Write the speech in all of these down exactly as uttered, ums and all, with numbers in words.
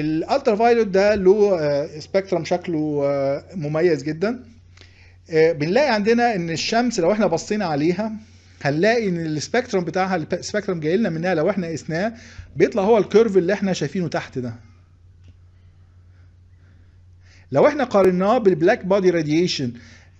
الالترا فايولت ده له سبكترم شكله مميز جدا. بنلاقي عندنا ان الشمس لو احنا بصينا عليها هنلاقي ان السبكترم بتاعها، السبكترم جاي لنا منها لو احنا قسناه بيطلع هو الكيرف اللي احنا شايفينه تحت ده. لو احنا قارناه بالبلاك بودي راديشن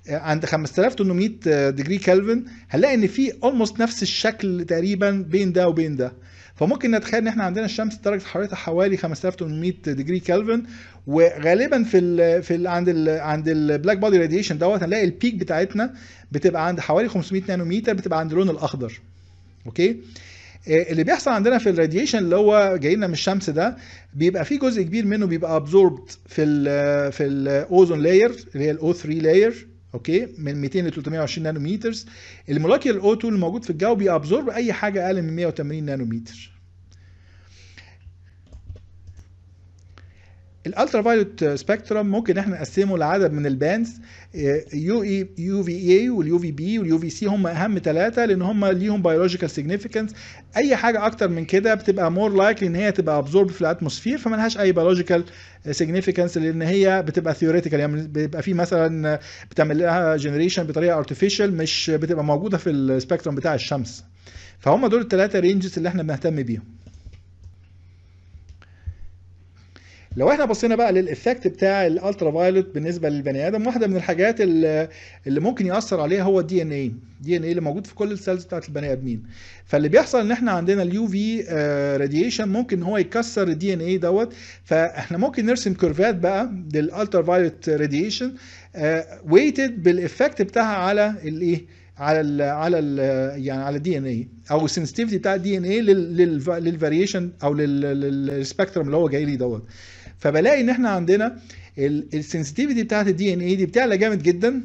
عند خمسة آلاف وثمانمائة ديجري كلفن هنلاقي ان في اولموست نفس الشكل تقريبا بين ده وبين ده. فممكن نتخيل ان احنا عندنا الشمس درجه حرارتها حوالي خمسة آلاف وثمانمائة ديجري كلفن، وغالبا في ال في ال عند ال عند البلاك بودي راديشن دوت هنلاقي البيك بتاعتنا بتبقى عند حوالي خمسمائة نانومتر، بتبقى عند اللون الاخضر. اوكي، اللي بيحصل عندنا في الراديشن اللي هو جاي لنا من الشمس ده بيبقى فيه جزء كبير منه بيبقى ابزوربد في ال في الاوزون لاير اللي هي الاو ثلاثة لاير، اوكي، من مئتين ل ثلاثمائة وعشرين نانومتر. المولكيول او اتنين اللي موجود في الجو بيابزورب اي حاجه اقل من مئة وثمانين نانومتر. الالترا فايولت سبكترم ممكن احنا نقسمه لعدد من البانز، يو اي يو في اي واليو في بي واليو في سي، هم اهم ثلاثه لان هم ليهم بيولوجيكال سيغنفيكنس. اي حاجه اكتر من كده بتبقى مور لايكلي ان هي تبقى ابزورب في الاتموسفير، فما لهاش اي بيولوجيكال سيغنفيكنس لان هي بتبقى ثيوريتيكال، يعني بيبقى في مثلا بتعمل لها جنريشن بطريقه ارتفيشال مش بتبقى موجوده في السبكترم بتاع الشمس. فهم دول الثلاثه رينجز اللي احنا بنهتم بيهم. لو احنا بصينا بقى للإفكت بتاع الالترا فايولت بالنسبه للبني ادم، واحده من الحاجات اللي, اللي ممكن ياثر عليها هو الدي ان ايه، الدي ان ايه اللي موجود في كل السيلز بتاعت البني ادمين. فاللي بيحصل ان احنا عندنا اليو في راديشن ممكن هو يكسر الدي ان ايه دوت، فاحنا ممكن نرسم كورفات بقى للالترا فايولت راديشن ويتد بالإفكت بتاعها على الايه، على ال على ال يعني على الدي ان ايه او السنسيتفتي بتاع الدي ان ايه للفاريشن او للسبكترم اللي هو جاي لي دوت. فبلاقي ان احنا عندنا السنسيتيفيتي بتاعت الدي ان اي دي بتعلى جامد جدا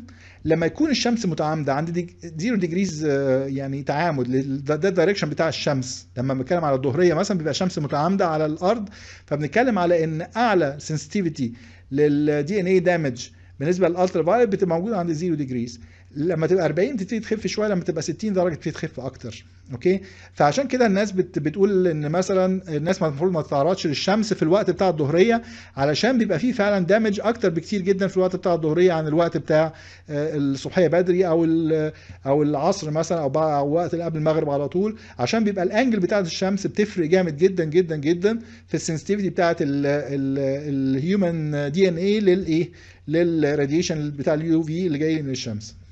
لما يكون الشمس متعامده عند زيرو ديجريز، يعني تعامد ده الدايركشن بتاع الشمس. لما بنتكلم على الظهريه مثلا بيبقى الشمس متعامده على الارض، فبنتكلم على ان اعلى سنسيتيفيتي للدي ان اي دامج بالنسبه للالترا فايولت بتبقى موجوده عند زيرو ديجريز. لما تبقى أربعين تبتدي تخف شويه، لما تبقى ستين درجه تبتدي تخف اكتر. اوكي، فعشان كده الناس بت بتقول ان مثلا الناس المفروض ما تتعرضش للشمس في الوقت بتاع الظهريه، علشان بيبقى فيه فعلا دامج اكتر بكتير جدا في الوقت بتاع الظهريه عن الوقت بتاع الصبحيه بدري او او العصر مثلا او بقى وقت قبل المغرب على طول، عشان بيبقى الانجل بتاعه الشمس بتفرق جامد جدا جدا جدا في السنسيتيفيتي بتاعه الهيومن دي ان ايه للايه للراديشن بتاع اليو في اللي جاي من الشمس.